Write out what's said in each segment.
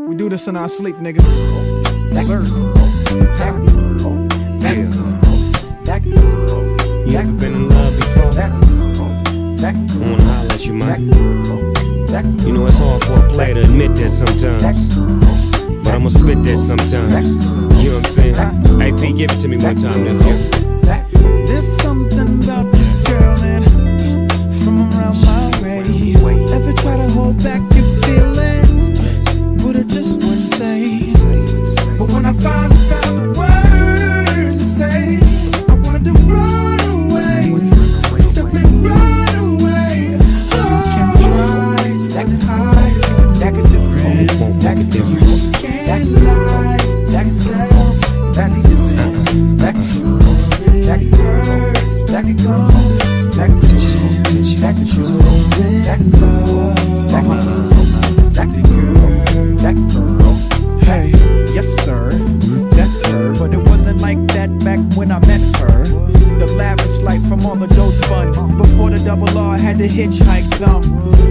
We do this in our sleep, niggas. Sir. Yeah. You ever been in love before? I wanna holler at you, man. You know it's hard for a player to admit that sometimes, but I'ma spit that sometimes. You know what I'm saying? AP, give it to me one time, nigga. There's something about this girl and from around my way. Ever try to hold back your feelings? Buddha just wouldn't say. But when I finally found the words to say, I wanted to run away. Simply run away. Oh, you can't try to hide. That could different. That could different. Can't lie. That could sell. That could design. That could shoot. That could curse. That could ghost. That could teach. That could shoot. That could blow. That could love. That could girl. That could girl. Hey, yes sir, that's her. But it wasn't like that back when I met her. The lavish life from all the dough spun. Before the double R had to hitchhike thumb.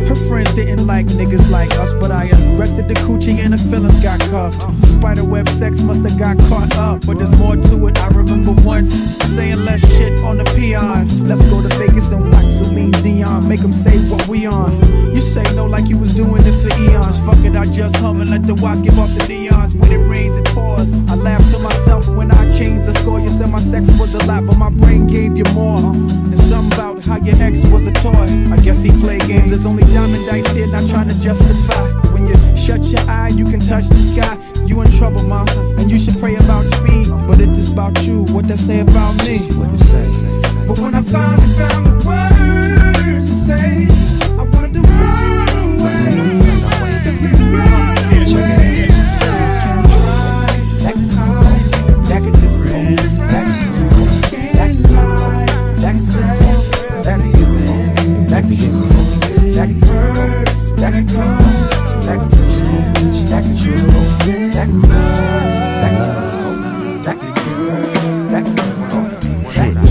Her friends didn't like niggas like us, but I arrested the coochie and the feelings got cuffed. Spiderweb sex must have got caught up, but there's more to it. I remember once saying less shit on the peons. Let's go to Vegas and watch Celine Dion. Make them say what we on. You say no like you was doing it for eons. Fuck it, I just hum and let the watch give off the neon. When it rains, it pours. I laughed to myself when I changed the score. You said my sex was a lot, but my brain gave you more. And something about how your ex was a toy. I guess he played games. There's only diamond dice here, not trying to justify. When you shut your eye, you can touch the sky. You in trouble, ma, and you should pray about speed. But if this about you, what they say about me? But when I finally found the words to say, I wanted to run away. Simply run away.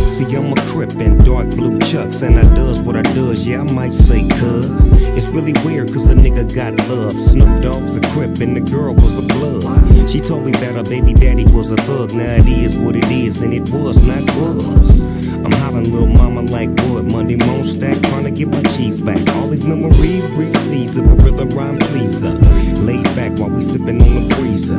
See, I'm a Crip in dark blue chucks, and I does what I does, yeah, I might say cuz. It's really weird, cause a nigga got love. Snoop Dogg's a Crip, and the girl was a blood. She told me that her baby daddy was a thug. Now it is what it is, and it was not was. I'm hollering little mama like wood. Monday moan stack, trying to get my cheese back. All these memories breathe seeds of a rhythm rhyme pleaser. Laid back while we sipping on the breezer.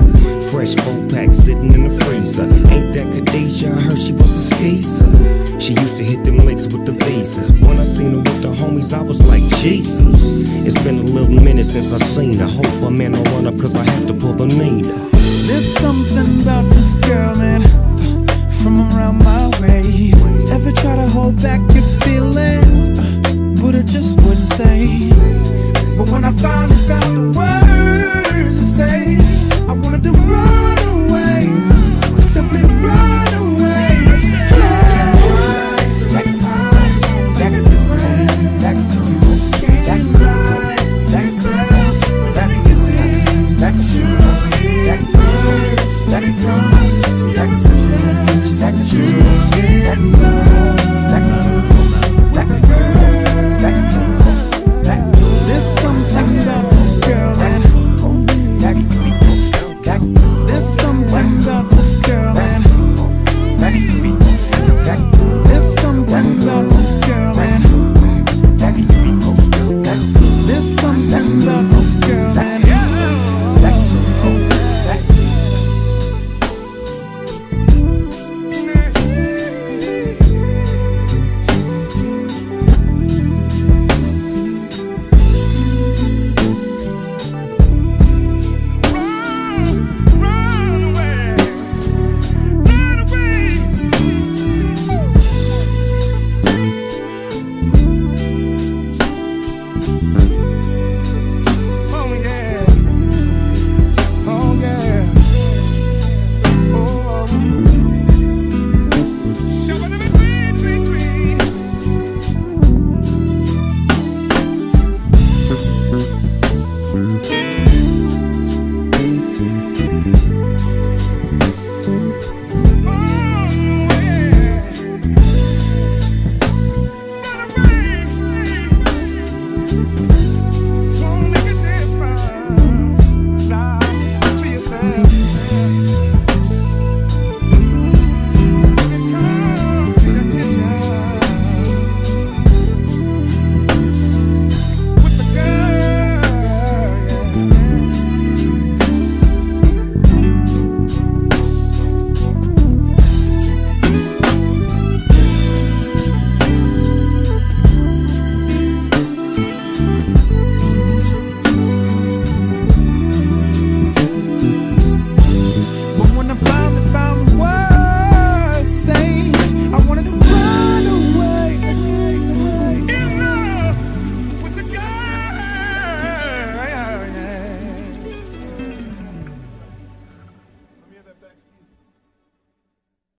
Fresh 4-pack sitting in the freezer. Ain't that Khadijah? I heard she was a skeezer. She used to hit them licks with the vases. When I seen her with the homies, I was like Jesus. It's been a little minute since I seen her. Hope her man don't run up, cause I have to pull the needle. There's something about this girl, man, from around my way. Ever try to hold back your feelings? Buddha just wouldn't say. But when I